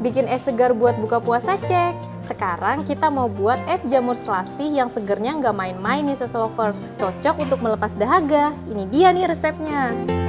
Bikin es segar buat buka puasa cek. Sekarang kita mau buat es jamur selasih yang segernya nggak main-main nih Seselovers. Cocok untuk melepas dahaga. Ini dia nih resepnya.